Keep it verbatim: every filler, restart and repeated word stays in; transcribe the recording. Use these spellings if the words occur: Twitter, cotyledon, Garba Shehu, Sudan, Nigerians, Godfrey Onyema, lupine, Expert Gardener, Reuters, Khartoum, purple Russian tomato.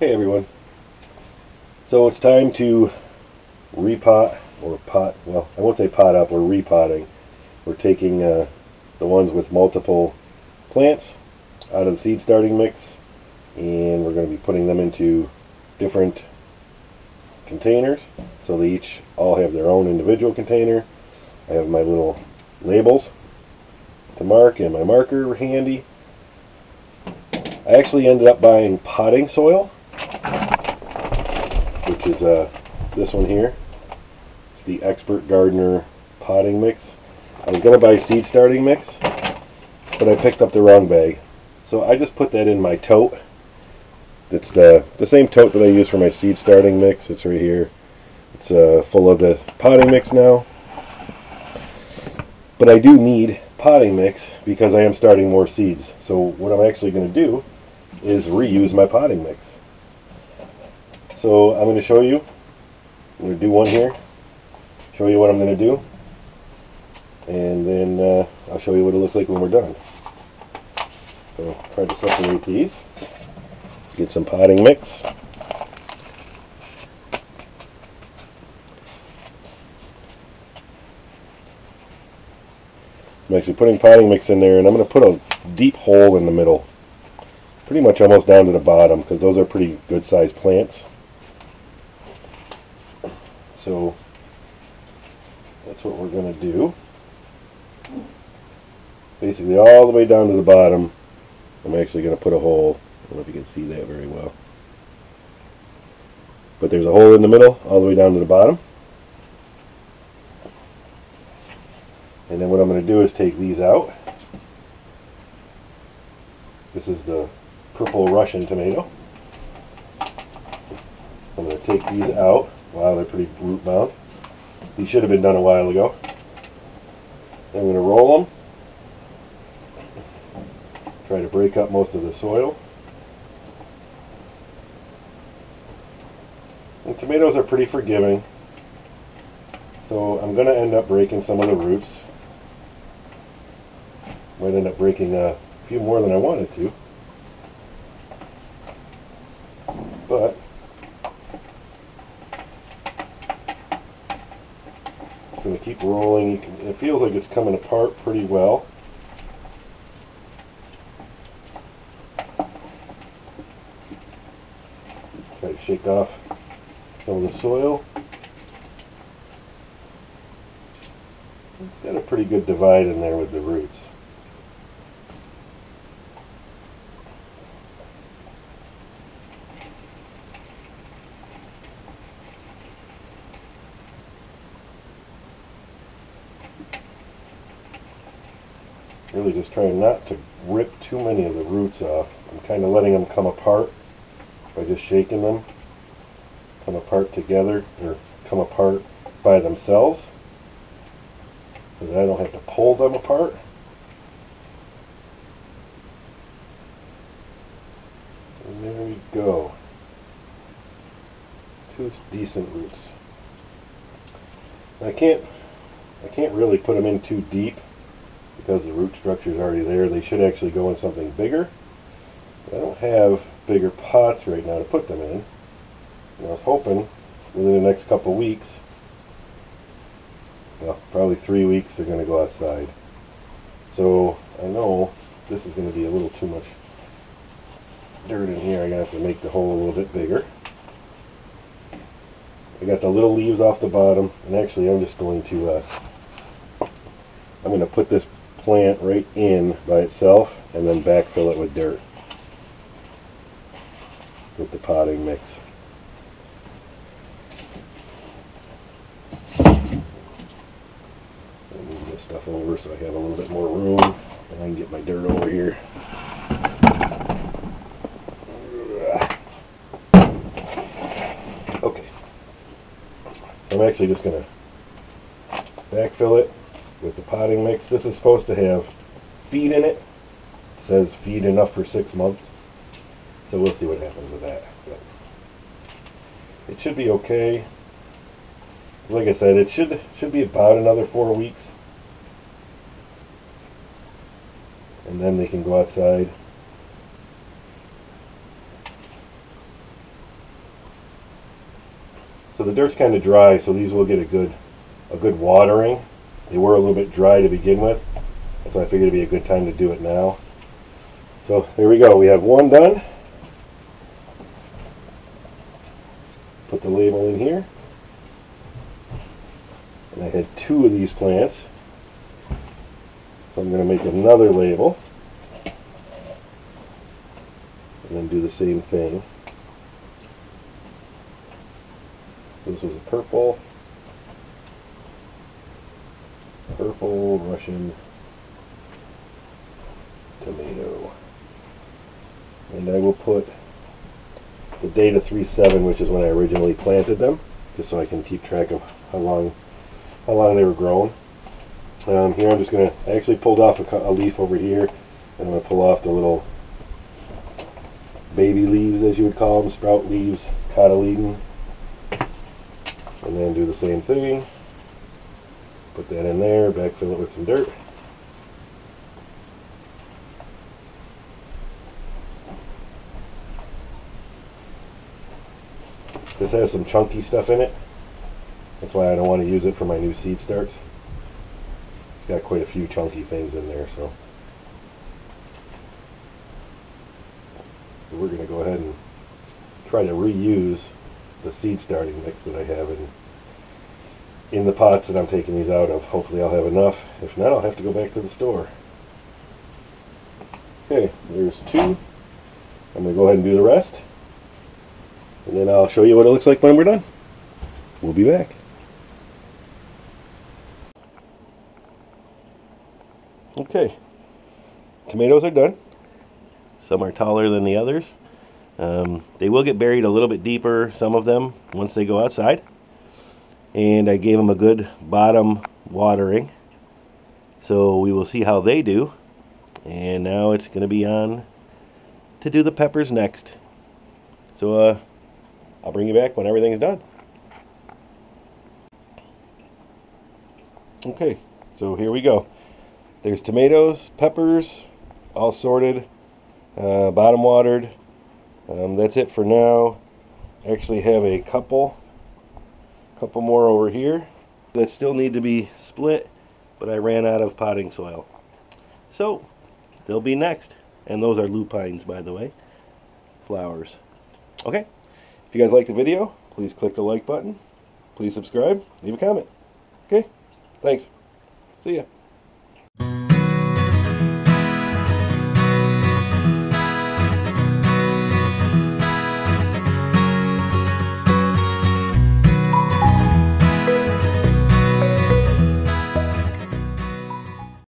Hey everyone. So it's time to repot or pot, well I won't say pot up, we're repotting. We're taking uh, the ones with multiple plants out of the seed starting mix and we're going to be putting them into different containers so they each all have their own individual container. I have my little labels to mark and my marker handy. I actually ended up buying potting soil, which is uh, this one here. It's the Expert Gardener potting mix. I was going to buy seed starting mix, but I picked up the wrong bag. So I just put that in my tote. It's the, the same tote that I use for my seed starting mix. It's right here. It's uh, full of the potting mix now. But I do need potting mix because I am starting more seeds. So what I'm actually going to do is reuse my potting mix. So I'm going to show you. I'm going to do one here, show you what I'm going to do, and then uh, I'll show you what it looks like when we're done. So try to separate these, get some potting mix. I'm actually putting potting mix in there, and I'm going to put a deep hole in the middle, pretty much almost down to the bottom, because those are pretty good sized plants. So that's what we're going to do. Basically all the way down to the bottom, I'm actually going to put a hole. I don't know if you can see that very well. But there's a hole in the middle all the way down to the bottom. And then what I'm going to do is take these out. This is the purple Russian tomato. So I'm going to take these out. Wow, they're pretty root bound. These should have been done a while ago. I'm going to roll them. Try to break up most of the soil. And tomatoes are pretty forgiving. So I'm going to end up breaking some of the roots. Might end up breaking a few more than I wanted to. But it's going to keep rolling. You can, it feels like it's coming apart pretty well. Try to shake off some of the soil. It's got a pretty good divide in there with the roots. Really just trying not to rip too many of the roots off. I'm kind of letting them come apart by just shaking them, come apart together, or come apart by themselves. So that I don't have to pull them apart. And there we go. Two decent roots. I can't, I can't really put them in too deep because the root structure is already there. They should actually go in something bigger. But I don't have bigger pots right now to put them in. And I was hoping within the next couple weeks, well, probably three weeks, they're going to go outside. So I know this is going to be a little too much dirt in here. I'm going to have to make the hole a little bit bigger. I got the little leaves off the bottom, and actually I'm just going to uh, I'm going to put this plant right in by itself and then backfill it with dirt with the potting mix. Stuff over so I have a little bit more room and I can get my dirt over here. Okay, so I'm actually just going to backfill it with the potting mix. This is supposed to have feed in it. It says feed enough for six months, so we'll see what happens with that. But it should be okay. Like I said, it should should be about another four weeks. And then they can go outside. the dirt's kind of dry, so these will get a good a good watering. They were a little bit dry to begin with, so I figured it'd be a good time to do it now. So there we go, we have one done. Put the label in here. And I had two of these plants, so I'm going to make another label and then do the same thing. So this was a purple purple Russian tomato, and I will put the date of three seven, which is when I originally planted them, just so I can keep track of how long how long they were growing. Um, here I'm just going to, I actually pulled off a, a leaf over here, and I'm going to pull off the little baby leaves, as you would call them, sprout leaves, cotyledon, and then do the same thing, put that in there, backfill it with some dirt. This has some chunky stuff in it. That's why I don't want to use it for my new seed starts. It's got quite a few chunky things in there, so. So we're going to go ahead and try to reuse the seed starting mix that I have in, in the pots that I'm taking these out of. Hopefully I'll have enough. If not, I'll have to go back to the store. Okay, there's two. I'm going to go ahead and do the rest, and then I'll show you what it looks like when we're done. We'll be back. Okay, tomatoes are done. Some are taller than the others. Um, they will get buried a little bit deeper, some of them, once they go outside. And I gave them a good bottom watering, so we will see how they do. And now it's going to be on to do the peppers next. So, uh, I'll bring you back when everything's done. Okay, so here we go. There's tomatoes, peppers, all sorted, uh, bottom watered. Um, that's it for now. I actually have a couple, couple more over here that still need to be split, but I ran out of potting soil. So, they'll be next. And those are lupines, by the way, flowers. Okay. If you guys liked the video, please click the like button. Please subscribe. Leave a comment. Okay? Thanks. See ya.